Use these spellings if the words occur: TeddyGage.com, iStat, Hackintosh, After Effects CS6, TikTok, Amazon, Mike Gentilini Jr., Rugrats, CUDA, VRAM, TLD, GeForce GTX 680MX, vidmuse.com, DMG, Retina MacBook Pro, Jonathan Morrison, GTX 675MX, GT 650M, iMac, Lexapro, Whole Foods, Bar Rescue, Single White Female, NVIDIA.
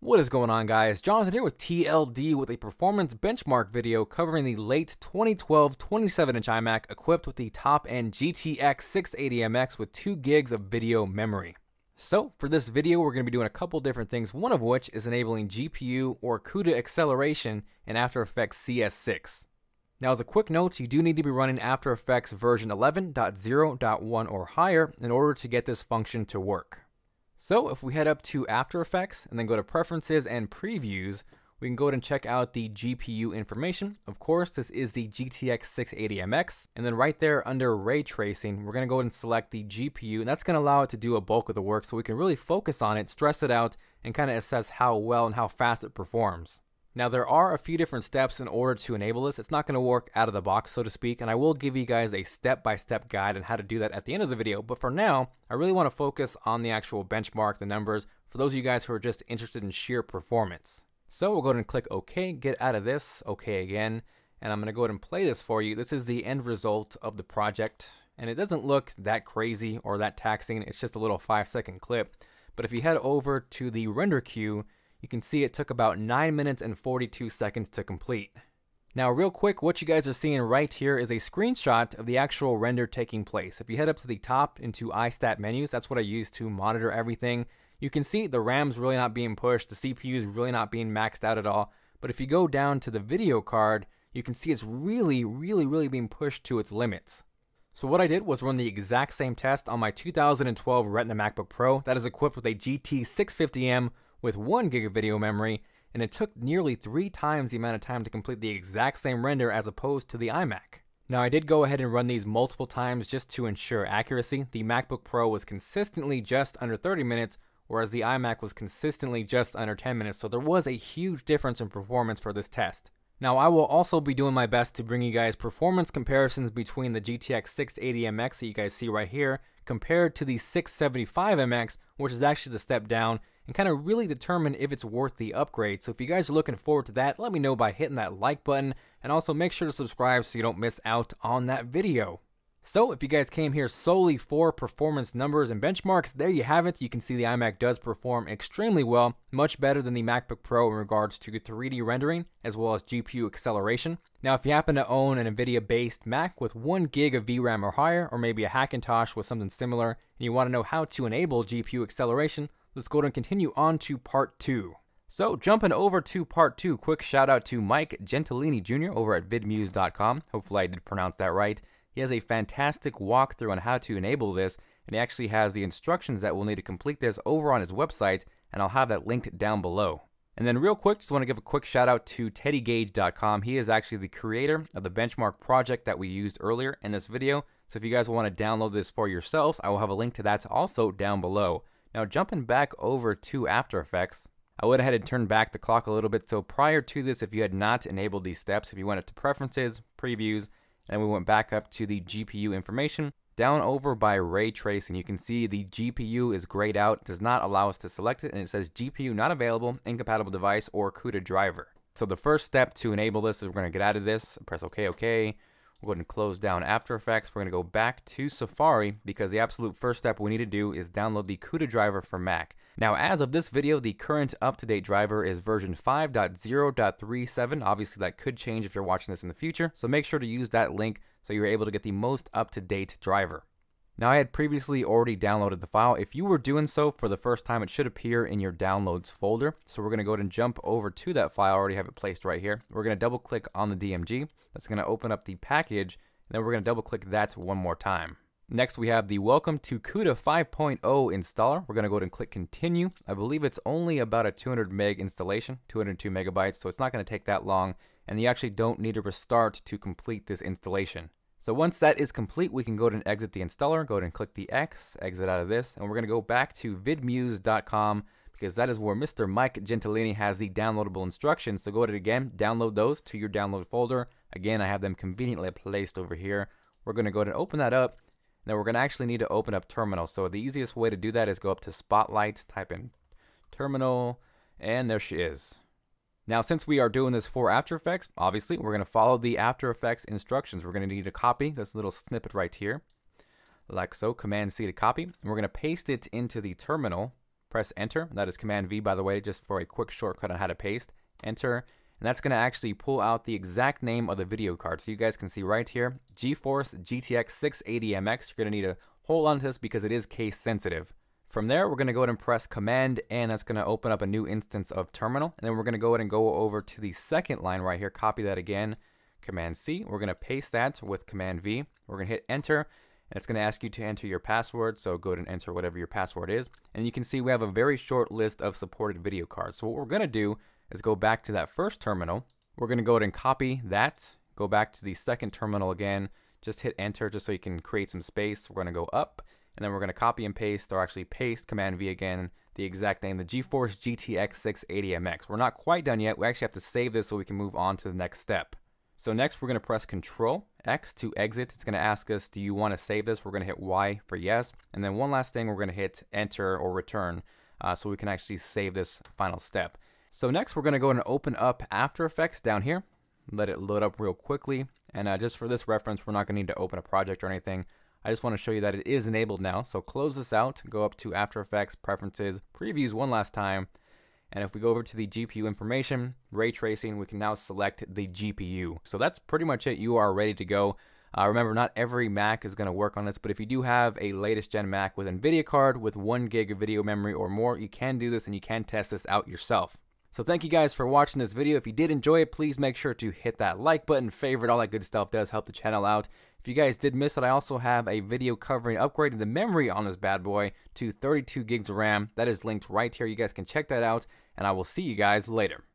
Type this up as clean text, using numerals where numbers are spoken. What is going on, guys? Jonathan here with TLD with a performance benchmark video covering the late 2012 27-inch iMac equipped with the top-end GTX 680MX with 2 gigs of video memory. So for this video, we're going to be doing a couple different things, one of which is enabling GPU or CUDA acceleration in After Effects CS6. Now, as a quick note, you do need to be running After Effects version 11.0.1 or higher in order to get this function to work. So if we head up to After Effects and then go to Preferences and Previews, we can go ahead and check out the GPU information. Of course, this is the GTX 680MX. And then right there under Ray Tracing, we're going to go ahead and select the GPU, and that's going to allow it to do a bulk of the work so we can really focus on it, stress it out, and kind of assess how well and how fast it performs. Now, there are a few different steps in order to enable this. It's not going to work out of the box, so to speak, and I will give you guys a step-by-step guide on how to do that at the end of the video. But for now, I really want to focus on the actual benchmark, the numbers, for those of you guys who are just interested in sheer performance. So we'll go ahead and click OK, get out of this, OK again, and I'm going to go ahead and play this for you. This is the end result of the project, and it doesn't look that crazy or that taxing. It's just a little 5-second clip. But if you head over to the render queue, you can see it took about 9 minutes and 42 seconds to complete. Now, real quick, what you guys are seeing right here is a screenshot of the actual render taking place. If you head up to the top into iStat menus, that's what I use to monitor everything. You can see the RAM's really not being pushed, the CPU's really not being maxed out at all. But if you go down to the video card, you can see it's really being pushed to its limits. So what I did was run the exact same test on my 2012 Retina MacBook Pro that is equipped with a GT 650M with 1 gig of video memory, and it took nearly 3 times the amount of time to complete the exact same render as opposed to the iMac. Now, I did go ahead and run these multiple times just to ensure accuracy. The MacBook Pro was consistently just under 30 minutes, whereas the iMac was consistently just under 10 minutes, so there was a huge difference in performance for this test. Now, I will also be doing my best to bring you guys performance comparisons between the GTX 680MX that you guys see right here compared to the 675MX, which is actually the step down, and kind of really determine if it's worth the upgrade. So if you guys are looking forward to that, let me know by hitting that like button, and also make sure to subscribe so you don't miss out on that video. So if you guys came here solely for performance numbers and benchmarks, there you have it. You can see the iMac does perform extremely well, much better than the MacBook Pro in regards to 3D rendering as well as GPU acceleration. Now, if you happen to own an NVIDIA-based Mac with 1 gig of VRAM or higher, or maybe a Hackintosh with something similar, and you want to know how to enable GPU acceleration, let's go ahead and continue on to part 2. So jumping over to part 2, quick shout out to Mike Gentilini Jr. over at vidmuse.com. Hopefully I did pronounce that right. He has a fantastic walkthrough on how to enable this, and he actually has the instructions that we'll need to complete this over on his website, and I'll have that linked down below. And then real quick, just want to give a quick shout out to TeddyGage.com. He is actually the creator of the benchmark project that we used earlier in this video. So if you guys want to download this for yourselves, I will have a link to that also down below. Now, jumping back over to After Effects, I went ahead and turned back the clock a little bit. So prior to this, if you had not enabled these steps, if you went up to Preferences, Previews, and we went back up to the GPU information, down over by Ray Tracing, you can see the GPU is grayed out, does not allow us to select it, and it says GPU not available, incompatible device, or CUDA driver. So the first step to enable this is we're going to get out of this, press OK, OK. We'll go ahead and close down After Effects. We're going to go back to Safari because the absolute first step we need to do is download the CUDA driver for Mac. Now, as of this video, the current up-to-date driver is version 5.0.37. Obviously, that could change if you're watching this in the future, so make sure to use that link so you're able to get the most up-to-date driver. Now, I had previously already downloaded the file. If you were doing so for the first time, it should appear in your downloads folder. So we're going to go ahead and jump over to that file. I already have it placed right here. We're going to double click on the DMG. That's going to open up the package. And then we're going to double click that one more time. Next, we have the Welcome to CUDA 5.0 installer. We're going to go ahead and click continue. I believe it's only about a 200 meg installation, 202 megabytes. So it's not going to take that long. And you actually don't need to restart to complete this installation. So once that is complete, we can go ahead and exit the installer, go ahead and click the X, exit out of this, and we're going to go back to vidmuse.com because that is where Mr. Mike Gentilini has the downloadable instructions. So go ahead again, download those to your download folder. Again, I have them conveniently placed over here. We're going to go ahead and open that up. Now we're going to actually need to open up Terminal. So the easiest way to do that is go up to Spotlight, type in Terminal, and there she is. Now, since we are doing this for After Effects, obviously, we're going to follow the After Effects instructions. We're going to need to copy this little snippet right here, like so, Command-C to copy. And we're going to paste it into the terminal. press enter. That is command V, by the way, just for a quick shortcut on how to paste. Enter, and that's going to actually pull out the exact name of the video card. So you guys can see right here, GeForce GTX 680MX. You're going to need to hold on to this because it is case sensitive. From there, we're going to go ahead and press command and that's going to open up a new instance of terminal. And then we're going to go ahead and go over to the second line right here. Copy that again, command C. We're going to paste that with command V. We're going to hit enter. And it's going to ask you to enter your password, so go ahead and enter whatever your password is. And you can see we have a very short list of supported video cards. So what we're going to do is go back to that first terminal. We're going to go ahead and copy that, go back to the second terminal again, just hit enter just so you can create some space. We're going to go up, and then we're going to copy and paste, or actually paste command V again, the exact name, the GeForce GTX 680MX. We're not quite done yet. We actually have to save this so we can move on to the next step. So next we're going to press Control X to exit. It's going to ask us, do you want to save this? We're going to hit Y for yes. And then one last thing, we're going to hit enter or return so we can actually save this final step. So next we're going to go and open up After Effects down here. Let it load up real quickly. And just for this reference, we're not going to need to open a project or anything. I just want to show you that it is enabled now. So close this out, go up to After Effects, Preferences, Previews one last time. And if we go over to the GPU information, ray tracing, we can now select the GPU. So that's pretty much it. You are ready to go. Remember, not every Mac is going to work on this, but if you do have a latest gen Mac with NVIDIA card with 1 gig of video memory or more, you can do this and you can test this out yourself. So thank you guys for watching this video. If you did enjoy it, please make sure to hit that like button, favorite, all that good stuff does help the channel out. If you guys did miss it, I also have a video covering upgrading the memory on this bad boy to 32 gigs of RAM. That is linked right here. You guys can check that out, and I will see you guys later.